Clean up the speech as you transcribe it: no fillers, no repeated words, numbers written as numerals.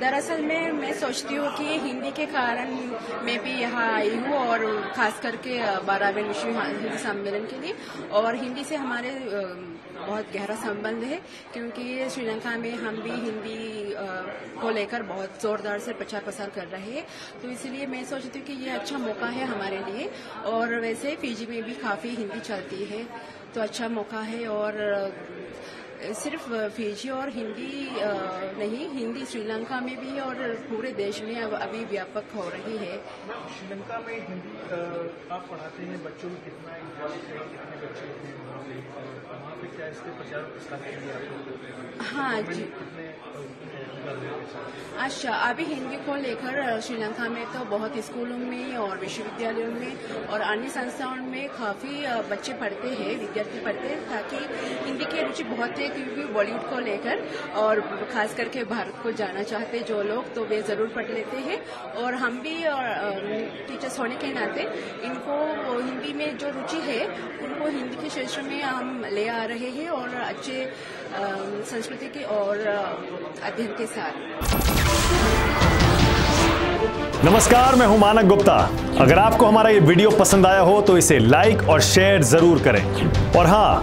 दरअसल मैं सोचती हूँ कि हिंदी के कारण मैं भी यहाँ आई हूँ और खास करके 12वें विश्व हिंदी सम्मेलन के लिए। और हिंदी से हमारे बहुत गहरा संबंध है क्योंकि श्रीलंका में हम भी हिंदी को लेकर बहुत जोरदार से प्रचार प्रसार कर रहे हैं, तो इसलिए मैं सोचती हूँ कि ये अच्छा मौका है हमारे लिए। और वैसे फिजी में भी काफ़ी हिंदी चलती है, तो अच्छा मौका है। और सिर्फ फिजी और हिंदी नहीं, हिंदी श्रीलंका में भी और पूरे देश में अब अभी व्यापक हो रही है। श्रीलंका में हिंदी आप पढ़ाते हैं बच्चों में, कितना इंटरेस्ट है, कितने बच्चे हैं वहाँ पे, क्या इसके प्रचार प्रसार के लिए? हाँ जी, अच्छा, अभी हिंदी को लेकर श्रीलंका में तो बहुत स्कूलों में और विश्वविद्यालयों में और अन्य संस्थाओं में काफी बच्चे पढ़ते हैं, विद्यार्थी पढ़ते हैं, ताकि हिंदी की रुचि बहुत है क्योंकि बॉलीवुड को लेकर और खास करके भारत को जाना चाहते जो लोग, तो वे जरूर पढ़ लेते हैं। और हम भी टीचर्स होने के नाते इनको हिंदी में जो रुचि है उनको हिंदी के क्षेत्र में हम ले आ रहे हैं और अच्छे संस्कृति के और अध्ययन के साथ। नमस्कार, मैं हूं मानव गुप्ता। अगर आपको हमारा ये वीडियो पसंद आया हो तो इसे लाइक और शेयर जरूर करें, और हां,